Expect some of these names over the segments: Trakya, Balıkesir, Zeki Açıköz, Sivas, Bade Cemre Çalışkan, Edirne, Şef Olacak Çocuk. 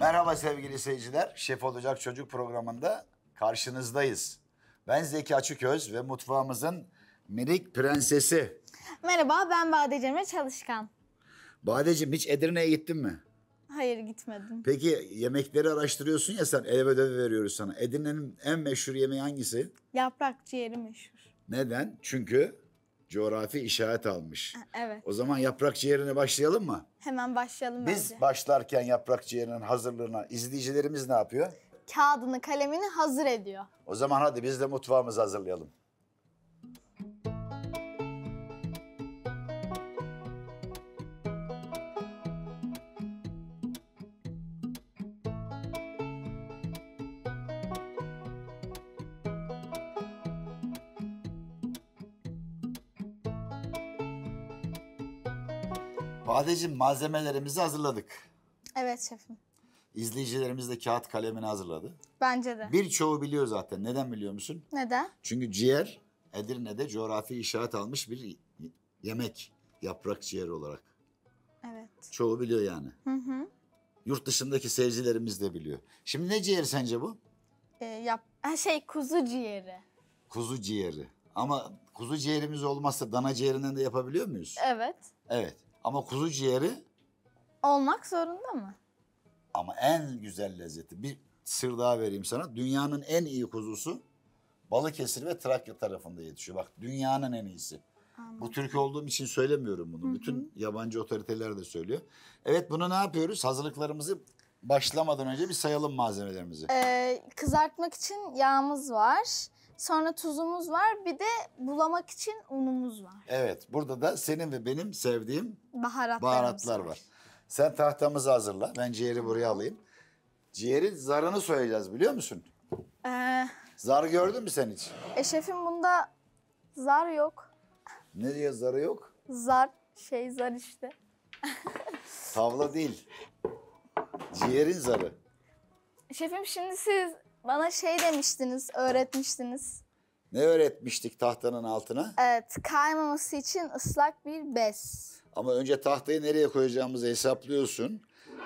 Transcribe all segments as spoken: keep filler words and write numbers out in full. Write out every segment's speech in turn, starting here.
Merhaba sevgili seyirciler. Şef Olacak Çocuk programında karşınızdayız. Ben Zeki Açıköz ve mutfağımızın minik prensesi. Merhaba, ben Bade Cemre Çalışkan. Badeciğim, hiç Edirne'ye gittin mi? Hayır, gitmedim. Peki yemekleri araştırıyorsun ya sen, ev ödevi veriyoruz sana. Edirne'nin en meşhur yemeği hangisi? Yaprak ciğeri meşhur. Neden? Çünkü coğrafi işaret almış. Evet. O zaman yaprak ciğerine başlayalım mı? Hemen başlayalım bence. Biz başlarken yaprak ciğerinin hazırlığına izleyicilerimiz ne yapıyor? Kağıdını, kalemini hazır ediyor. O zaman hadi biz de mutfağımızı hazırlayalım. Badeciğim, malzemelerimizi hazırladık. Evet şefim. İzleyicilerimiz de kağıt kalemini hazırladı. Bence de. Birçoğu biliyor zaten. Neden biliyor musun? Neden? Çünkü ciğer Edirne'de coğrafi işaret almış bir yemek. Yaprak ciğeri olarak. Evet. Çoğu biliyor yani. Hı hı. Yurt dışındaki seyircilerimiz de biliyor. Şimdi ne ciğeri sence bu? Ee, yap şey kuzu ciğeri. Kuzu ciğeri. Ama kuzu ciğerimiz olmazsa dana ciğerinden de yapabiliyor muyuz? Evet. Evet. Ama kuzu ciğeri... Olmak zorunda mı? Ama en güzel lezzeti, bir sır daha vereyim sana. Dünyanın en iyi kuzusu Balıkesir ve Trakya tarafında yetişiyor. Bak, dünyanın en iyisi. Anladım. Bu Türk olduğum için söylemiyorum bunu. Hı-hı. Bütün yabancı otoriteler de söylüyor. Evet, bunu ne yapıyoruz? Hazırlıklarımızı başlamadan önce bir sayalım malzemelerimizi. Ee, kızartmak için yağımız var. Sonra tuzumuz var, bir de bulamak için unumuz var. Evet, burada da senin ve benim sevdiğim baharatlar var. Sen tahtamızı hazırla, ben ciğeri buraya alayım. Ciğerin zarını soyacağız, biliyor musun? Ee, Zar gördün mü sen hiç? E şefim, bunda zar yok. Ne diye zarı yok? Zar, şey zar işte. Tavla değil, ciğerin zarı. Şefim, şimdi siz... Bana şey demiştiniz, öğretmiştiniz. Ne öğretmiştik tahtanın altına? Evet, kaymaması için ıslak bir bez. Ama önce tahtayı nereye koyacağımızı hesaplıyorsun.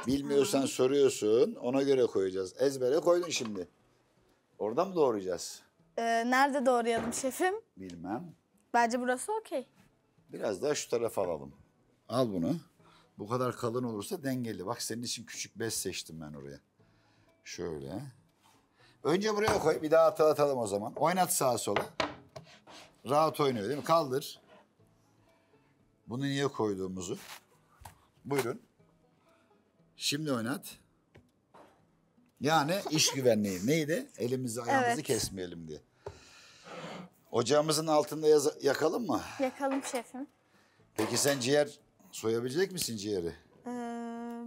Bilmiyorsan soruyorsun, ona göre koyacağız. Ezbere koydun şimdi. Oradan mı doğrayacağız? Ee, nerede doğrayalım şefim? Bilmem. Bence burası okey. Biraz daha şu tarafa alalım. Al bunu. Bu kadar kalın olursa dengeli. Bak, senin için küçük bez seçtim ben oraya. Şöyle... Önce buraya koy, bir daha atlatalım o zaman. Oynat sağa sola. Rahat oynuyor değil mi? Kaldır. Bunu niye koyduğumuzu. Buyurun. Şimdi oynat. Yani iş güvenliği. Neydi? Elimizi ayağımızı evet. kesmeyelim diye. Ocağımızın altında yakalım mı? Yakalım şefim. Peki sen ciğer soyabilecek misin ciğeri? Ee,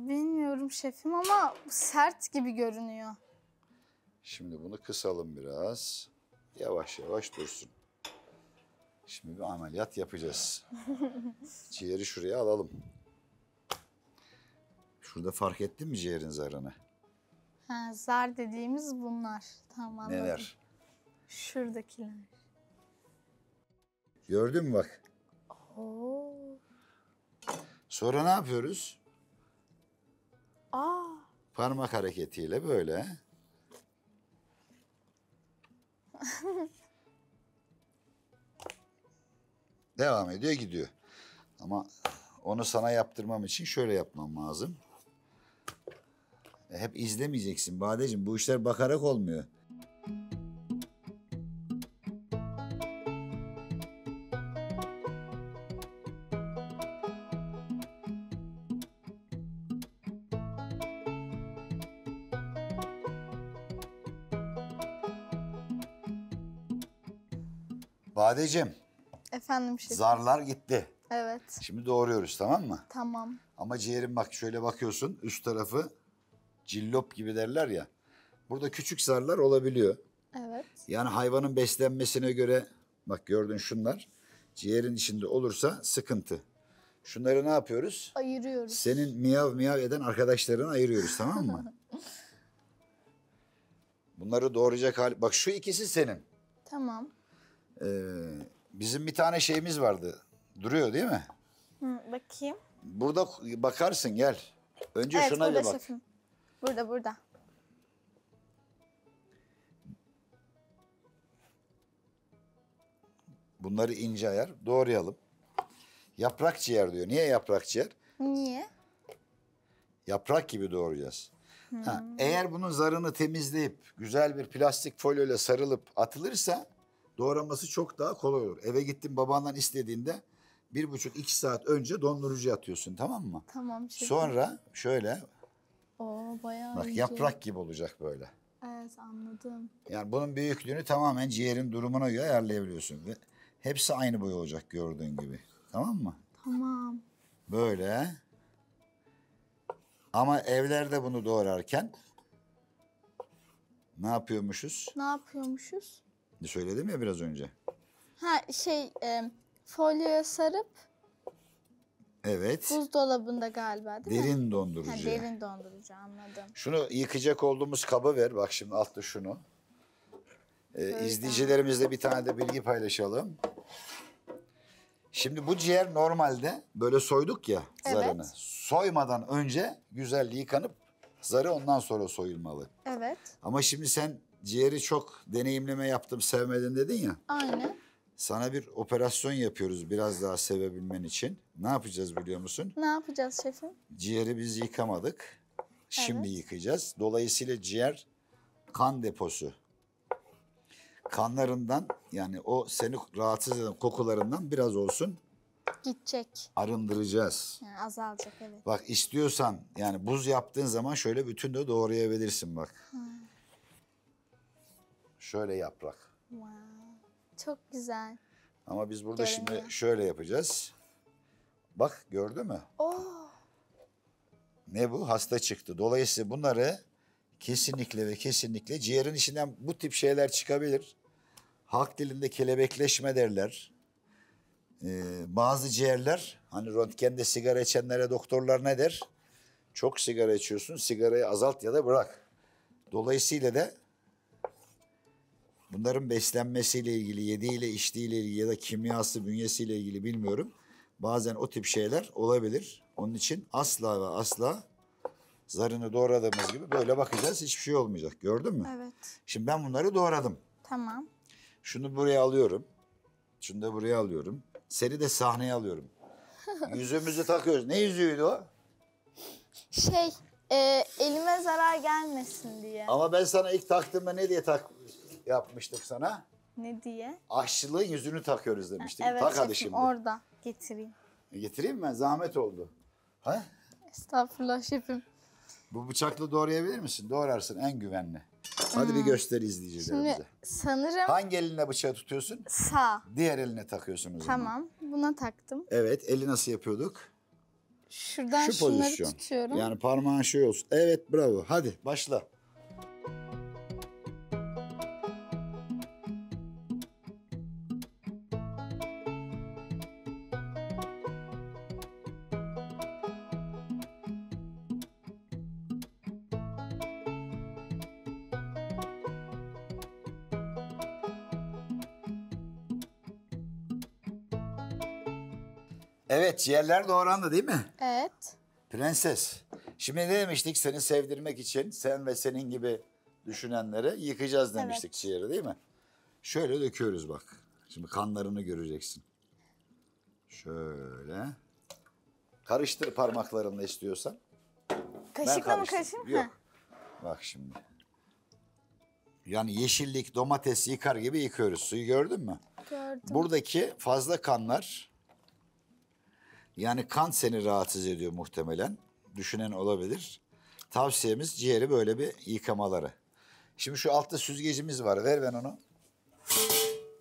bilmiyorum şefim ama sert gibi görünüyor. Şimdi bunu kısalım biraz. Yavaş yavaş dursun. Şimdi bir ameliyat yapacağız. Ciğeri şuraya alalım. Şurada fark ettin mi ciğerin zarını? Ha, zar dediğimiz bunlar. Tamam, anladım. Neler? Şuradakiler. Gördün mü bak? Oo. Sonra ne yapıyoruz? Aa. Parmak hareketiyle böyle. Devam ediyor, gidiyor. Ama onu sana yaptırmam için şöyle yapmam lazım. Hep izlemeyeceksin Badeciğim, bu işler bakarak olmuyor. Badeciğim. Efendim şefim. Zarlar gitti. Evet. Şimdi doğruyoruz, tamam mı? Tamam. Ama ciğerim bak, şöyle bakıyorsun, üst tarafı cillop gibi derler ya. Burada küçük zarlar olabiliyor. Evet. Yani hayvanın beslenmesine göre, bak gördün, şunlar ciğerin içinde olursa sıkıntı. Şunları ne yapıyoruz? Ayırıyoruz. Senin miyav miyav eden arkadaşlarını ayırıyoruz, tamam mı? Bunları doğrayacak hali... Bak, şu ikisi senin. Tamam. Ee, bizim bir tane şeyimiz vardı. Duruyor değil mi? Hı, bakayım. Burada bakarsın, gel. Önce evet, şuna bir bak. Şefim. Burada burada. Bunları ince ayar doğrayalım. Yaprak ciğer diyor. Niye yaprak ciğer? Niye? Yaprak gibi doğrayacağız. Hmm. Ha, eğer bunun zarını temizleyip güzel bir plastik folyoyla sarılıp atılırsa doğraması çok daha kolay olur. Eve gittin babandan istediğinde bir buçuk iki saat önce dondurucuya atıyorsun, tamam mı? Tamam. Şey sonra mi? Şöyle. Oo, bayağı bak, yaprak gibi olacak böyle. Evet, anladım. Yani bunun büyüklüğünü tamamen ciğerin durumuna göre ayarlayabiliyorsun. Ve hepsi aynı boy olacak gördüğün gibi. Tamam mı? Tamam. Böyle. Ama evlerde bunu doğrarken ne yapıyormuşuz? Ne yapıyormuşuz? Söyledim ya biraz önce. Ha şey e, folyoya sarıp. Evet. Buzdolabında galiba değil derin mi? Dondurucu. Ha, derin dondurucu, anladım. Şunu yıkayacak olduğumuz kaba ver. Bak şimdi altta şunu. Ee, izleyicilerimizle bir tane de bilgi paylaşalım. Şimdi bu ciğer normalde böyle soyduk ya zarını. Evet. Soymadan önce güzel yıkanıp zarı ondan sonra soyulmalı. Evet. Ama şimdi sen ciğeri çok deneyimleme yaptım sevmedin dedin ya. Aynen. Sana bir operasyon yapıyoruz biraz daha sevebilmen için. Ne yapacağız biliyor musun? Ne yapacağız şefim? Ciğeri biz yıkamadık. Şimdi evet. Yıkayacağız. Dolayısıyla ciğer kan deposu. Kanlarından yani o seni rahatsız eden kokularından biraz olsun. Gidecek. Arındıracağız. Yani azalacak, evet. Bak istiyorsan yani buz yaptığın zaman şöyle bütün de doğrayabilirsin bak. Ha. Şöyle yaprak. Wow. Çok güzel. Ama biz burada görünüyor. Şimdi şöyle yapacağız. Bak gördü mü? Oo. Ne bu? Hasta çıktı. Dolayısıyla bunları kesinlikle ve kesinlikle ciğerin içinden bu tip şeyler çıkabilir. Halk dilinde kelebekleşme derler. Ee, bazı ciğerler hani röntgende sigara içenlere doktorlar ne der? Çok sigara içiyorsun, sigarayı azalt ya da bırak. Dolayısıyla da bunların beslenmesiyle ilgili, yediğiyle, içtiğiyle ilgili ya da kimyası, bünyesiyle ilgili bilmiyorum. Bazen o tip şeyler olabilir. Onun için asla ve asla zarını doğradığımız gibi böyle bakacağız. Hiçbir şey olmayacak. Gördün mü? Evet. Şimdi ben bunları doğradım. Tamam. Şunu buraya alıyorum. Şunu da buraya alıyorum. Seni de sahneye alıyorum. Yüzümüzü takıyoruz. Ne yüzüğüydü o? Şey, e, elime zarar gelmesin diye. Ama ben sana ilk taktığımda ne diye tak... yapmıştık sana. Ne diye? Aşçılığın yüzünü takıyoruz demiştik. Evet, tak hadi şimdi. Orada getireyim. E getireyim mi? Zahmet oldu. Ha? Estağfurullah şefim. Bu bıçakla doğrayabilir misin? Doğrarsın en güvenli. Hadi hmm. bir göster izleyicilerimize. Şimdi sanırım... Hangi eline bıçağı tutuyorsun? Sağ. Diğer eline takıyorsun o zaman. Tamam. Buna taktım. Evet. Eli nasıl yapıyorduk? Şuradan Şu şunları pozisyon. tutuyorum. Yani parmağın şey olsun. Evet, bravo. Hadi başla. Evet, ciğerler doğrandı değil mi? Evet. Prenses. Şimdi ne demiştik? Seni sevdirmek için sen ve senin gibi düşünenlere yıkayacağız demiştik, evet. Ciğeri değil mi? Şöyle döküyoruz bak. Şimdi kanlarını göreceksin. Şöyle. Karıştır parmaklarınla istiyorsan. Kaşıkla mı karıştırayım? Yok. Ha. Bak şimdi. Yani yeşillik, domates yıkar gibi yıkıyoruz. Suyu gördün mü? Gördüm. Buradaki fazla kanlar... Yani kan seni rahatsız ediyor muhtemelen. Düşünen olabilir. Tavsiyemiz ciğeri böyle bir yıkamaları. Şimdi şu altta süzgecimiz var. Ver ben onu.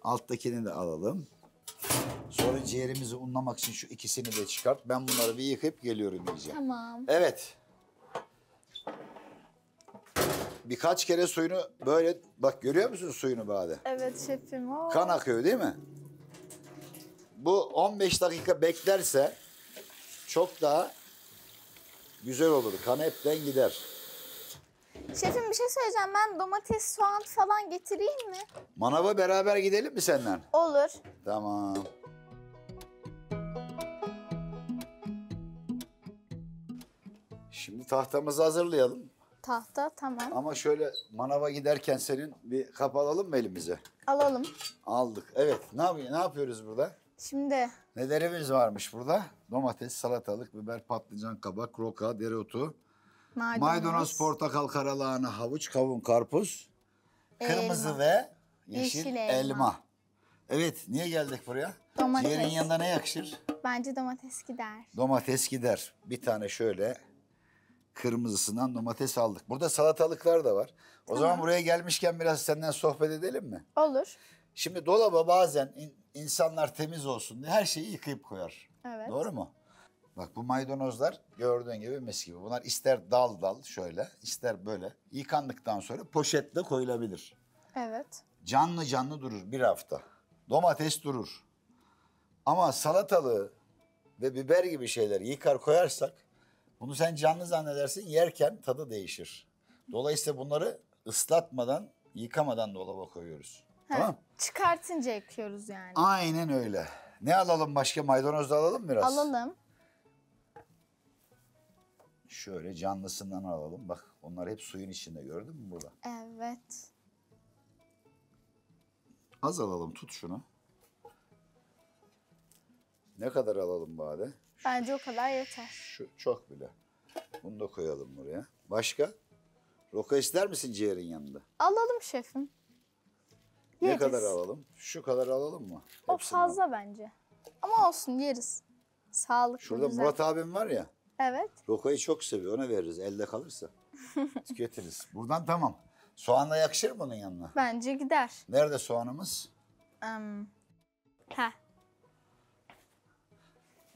Alttakini de alalım. Sonra ciğerimizi unlamak için şu ikisini de çıkart. Ben bunları bir yıkayıp geliyorum diyeceğim. Tamam. Evet. Birkaç kere suyunu böyle... Bak görüyor musun suyunu Bade? Evet şefim. O. Kan akıyor değil mi? Bu on beş dakika beklerse... Çok daha güzel olur. Kan hepten gider. Şefim bir şey söyleyeceğim. Ben domates, soğan falan getireyim mi? Manava beraber gidelim mi senden? Olur. Tamam. Şimdi tahtamızı hazırlayalım. Tahta, tamam. Ama şöyle manava giderken senin bir kapı alalım mı elimize? Alalım. Aldık. Evet. Ne yapıyor, ne yapıyoruz burada? Şimdi. Nelerimiz varmış burada? Domates, salatalık, biber, patlıcan, kabak, roka, dereotu. Maydanoz. Maydanoz, portakal, karalahana, havuç, kavun, karpuz. Elma. Kırmızı ve yeşil, yeşil elma. elma. Evet. Niye geldik buraya? Domates. Ciğerin yanında ne yakışır? Bence domates gider. Domates gider. Bir tane şöyle... Kırmızısından domates aldık. Burada salatalıklar da var. O tamam. zaman buraya gelmişken biraz senden sohbet edelim mi? Olur. Şimdi dolaba bazen in, insanlar temiz olsun diye her şeyi yıkayıp koyar. Evet. Doğru mu? Bak bu maydanozlar gördüğün gibi mis gibi. Bunlar ister dal dal şöyle, ister böyle. Yıkandıktan sonra poşetle koyulabilir. Evet. Canlı canlı durur bir hafta. Domates durur. Ama salatalığı ve biber gibi şeyleri yıkar koyarsak bunu sen canlı zannedersin, yerken tadı değişir. Dolayısıyla bunları ıslatmadan, yıkamadan dolaba koyuyoruz. He, tamam? Çıkartınca yıkıyoruz yani. Aynen öyle. Ne alalım başka? Maydanoz da alalım biraz. Alalım. Şöyle canlısından alalım. Bak onlar hep suyun içinde, gördün mü burada? Evet. Az alalım, tut şunu. Ne kadar alalım Bade? Bence o kadar yeter. Şu, çok bile. Bunu da koyalım buraya. Başka? Roka ister misin ciğerin yanında? Alalım şefim. Ne yeriz. Kadar alalım? Şu kadar alalım mı? O Hepsini fazla alalım. Bence. Ama olsun, yeriz. Sağlıklı. Şurada güzel. Murat abim var ya. Evet. Rokayı çok seviyor, ona veririz. Elde kalırsa tüketiriz. Buradan tamam. Soğanla yakışır mı bunun yanına? Bence gider. Nerede soğanımız? Um, heh.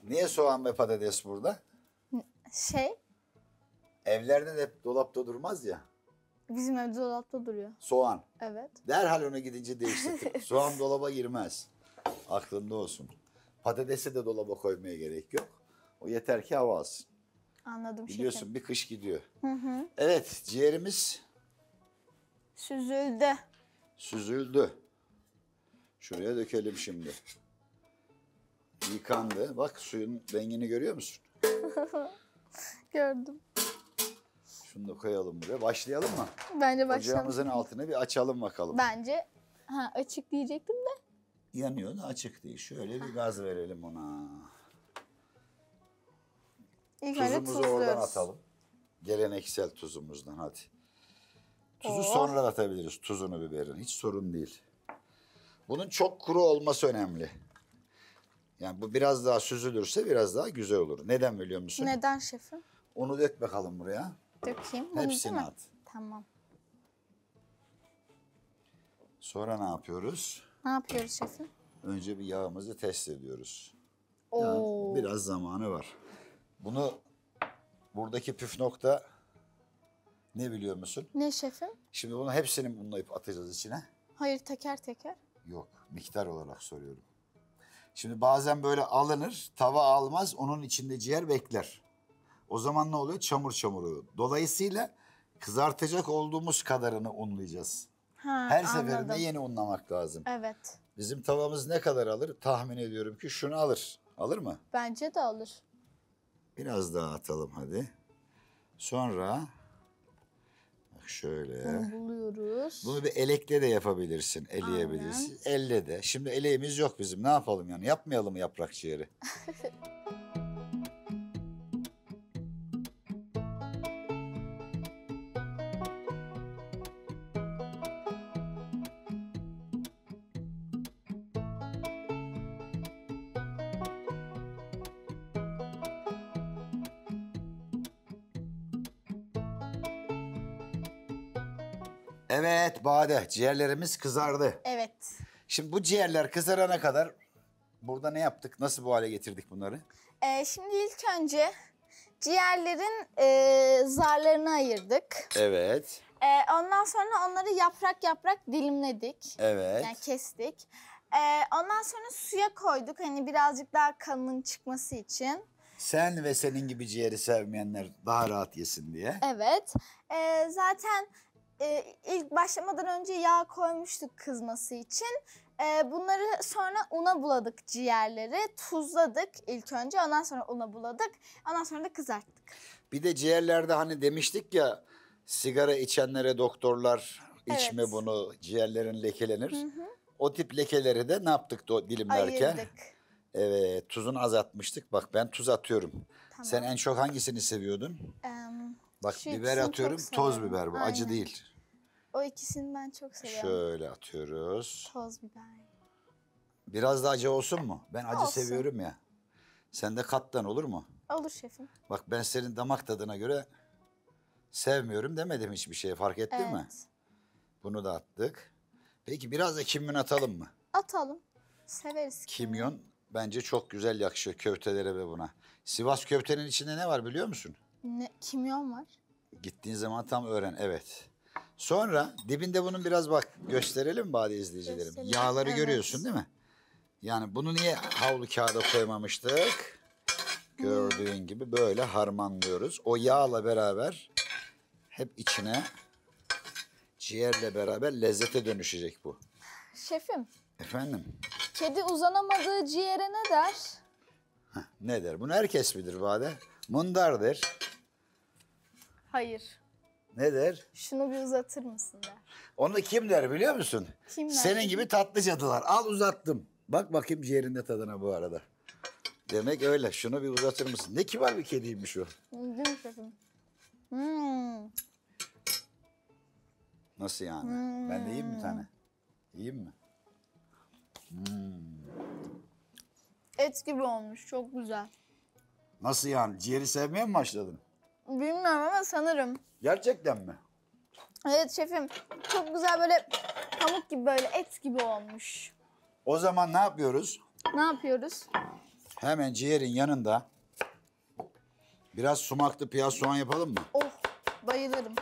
Niye soğan ve patates burada? Şey... Evlerde de dolapta durmaz ya. Bizim evde dolapta duruyor. Soğan. Evet. Derhal ona gidince değiştirdik. Soğan dolaba girmez. Aklında olsun. Patatesi de dolaba koymaya gerek yok. O yeter ki hava alsın. Anladım. Biliyorsun şekerim. Bir kış gidiyor. Hı hı. Evet, ciğerimiz... Süzüldü. Süzüldü. Şuraya dökelim şimdi. Yıkandı. Bak suyun rengini görüyor musun? Gördüm. Şunu da koyalım buraya. Başlayalım mı? Bence başlayalım. Ocağımızın altını bir açalım bakalım. Bence ha, açık diyecektim de. Yanıyor da açık değil. Şöyle bir gaz verelim ona. İlk tuzumuzu oradan atalım. Geleneksel tuzumuzdan hadi. Tuzu Oo. sonra atabiliriz. Tuzunu, biberini. Hiç sorun değil. Bunun çok kuru olması önemli. Yani bu biraz daha süzülürse biraz daha güzel olur. Neden biliyor musun? Neden şefim? Onu dök bakalım buraya. Dökeyim. Hepsini at. Tamam. Sonra ne yapıyoruz? Ne yapıyoruz şefim? Önce bir yağımızı test ediyoruz. Oo. Yani biraz zamanı var. Bunu buradaki püf nokta ne biliyor musun? Ne şefim? Şimdi bunu hepsini bunlayıp atacağız içine. Hayır, teker teker. Yok, miktar olarak soruyorum. Şimdi bazen böyle alınır, tava almaz, onun içinde ciğer bekler. O zaman ne oluyor? Çamur çamuru. Dolayısıyla kızartacak olduğumuz kadarını unlayacağız. Ha, her seferinde anladım. Yeni unlamak lazım. Evet. Bizim tavamız ne kadar alır? Tahmin ediyorum ki şunu alır. Alır mı? Bence de alır. Biraz daha atalım hadi. Sonra... Bak şöyle. Bunu buluyoruz. Bunu bir elekle de yapabilirsin, eleyebilirsin. Aynen. Elle de. Şimdi eleğimiz yok bizim. Ne yapalım yani? Yapmayalım mı yaprak ciğeri? Evet Bade, ciğerlerimiz kızardı. Evet. Şimdi bu ciğerler kızarana kadar burada ne yaptık? Nasıl bu hale getirdik bunları? Ee, şimdi ilk önce ciğerlerin e, zarlarını ayırdık. Evet. E, ondan sonra onları yaprak yaprak dilimledik. Evet. Yani kestik. E, ondan sonra suya koyduk, hani birazcık daha kanının çıkması için. Sen ve senin gibi ciğeri sevmeyenler daha rahat yesin diye. Evet. E, zaten... Ee, ilk başlamadan önce yağ koymuştuk kızması için. Ee, bunları sonra una buladık ciğerleri. Tuzladık ilk önce, ondan sonra una buladık. Ondan sonra da kızarttık. Bir de ciğerlerde hani demiştik ya Sigara içenlere doktorlar evet. içme bunu, ciğerlerin lekelenir. Hı hı. O tip lekeleri de ne yaptık da dilimlerken? Ayırdık. Evet, tuzunu az atmıştık. Bak ben tuz atıyorum. Tamam. Sen en çok hangisini seviyordun? Um, Bak biber atıyorum, toz biber bu. Aynen. Acı değil. O ikisini ben çok seviyorum. Şöyle atıyoruz. Toz biber. Biraz da acı olsun mu? Ben acı olsun. Seviyorum ya. Sen de katlan, olur mu? Olur şefim. Bak ben senin damak tadına göre sevmiyorum demedim hiçbir şey. Fark ettin evet. mi? Bunu da attık. Peki biraz da kimyon atalım mı? Atalım. Severiz. Kimyon yani. Bence çok güzel yakışıyor köftelere ve buna. Sivas köftenin içinde ne var biliyor musun? Ne? Kimyon var. Gittiğin zaman tam öğren. Evet. Sonra dibinde bunun biraz bak gösterelim bari izleyicilerim. Gösterelim. Yağları evet. görüyorsun değil mi? Yani bunu niye havlu kağıda koymamıştık? Gördüğün gibi böyle harmanlıyoruz. O yağla beraber hep içine ciğerle beraber lezzete dönüşecek bu. Şefim. Efendim? Kedi uzanamadığı ciğere ne der? Heh, ne der? Bunu herkes bilir Bade. Mundar der. Hayır. Ne der? Şunu bir uzatır mısın der. Onu kim der biliyor musun? Kim der? Senin gibi tatlı cadılar. Al uzattım. Bak bakayım ciğerinde tadına bu arada. Demek öyle. Şunu bir uzatır mısın? Ne kibar bir kediymiş o. Değil mi şefim? Hmm. Nasıl yani? Hmm. Ben de yiyeyim bir tane. Yiyeyim mi? Hmm. Et gibi olmuş. Çok güzel. Nasıl yani? Ciğeri sevmeye mi başladın? Bilmiyorum ama sanırım. Gerçekten mi? Evet şefim. Çok güzel böyle pamuk gibi böyle et gibi olmuş. O zaman ne yapıyoruz? Ne yapıyoruz? Hemen ciğerin yanında biraz sumaklı piyaz soğan yapalım mı? Oh, bayılırım.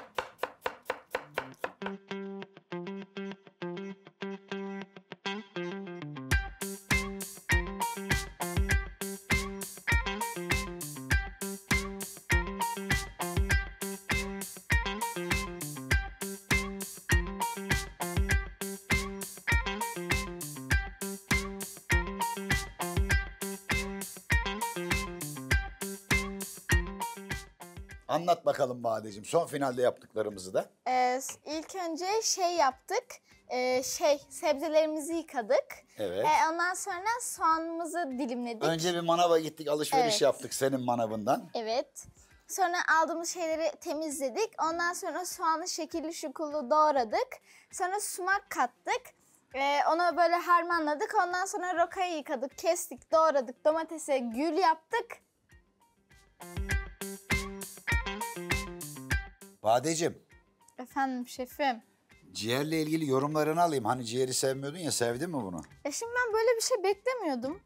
Anlat bakalım Badeciğim, son finalde yaptıklarımızı da. Ee, ilk önce şey yaptık, e, şey sebzelerimizi yıkadık. Evet. E, ondan sonra soğanımızı dilimledik. Önce bir manava gittik, alışveriş evet. yaptık senin manavından. Evet. Sonra aldığımız şeyleri temizledik. Ondan sonra soğanı şekilli şukullu doğradık. Sonra sumak kattık. E, onu böyle harmanladık. Ondan sonra rokayı yıkadık, kestik, doğradık. Domatese gül yaptık. Badeciğim. Efendim şefim. Ciğerle ilgili yorumlarını alayım. Hani ciğeri sevmiyordun ya, sevdin mi bunu? E şimdi ben böyle bir şey beklemiyordum.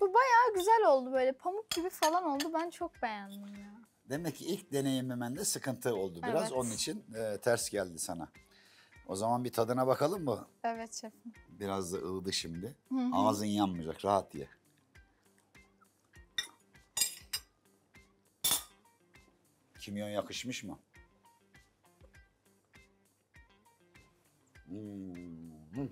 Bu bayağı güzel oldu böyle. Pamuk gibi falan oldu. Ben çok beğendim ya. Demek ki ilk deneyimimde sıkıntı oldu biraz. Evet. Onun için e, ters geldi sana. O zaman bir tadına bakalım mı? Evet şefim. Biraz da ılıdı şimdi. Hı hı. Ağzın yanmayacak. Rahat ye. Kimyon yakışmış mı? Hmm.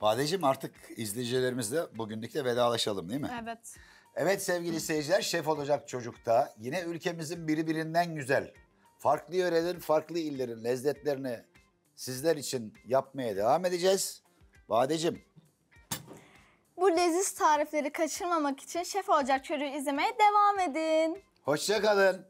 Badeciğim artık izleyicilerimizle bugünlükle vedalaşalım değil mi? Evet. Evet sevgili seyirciler, Şef Olacak Çocuk'ta yine ülkemizin birbirinden güzel, farklı yörelerin, farklı illerin lezzetlerini sizler için yapmaya devam edeceğiz. Badeciğim. Bu leziz tarifleri kaçırmamak için Şef Olacak Çocuğu izlemeye devam edin. Hoşça kalın.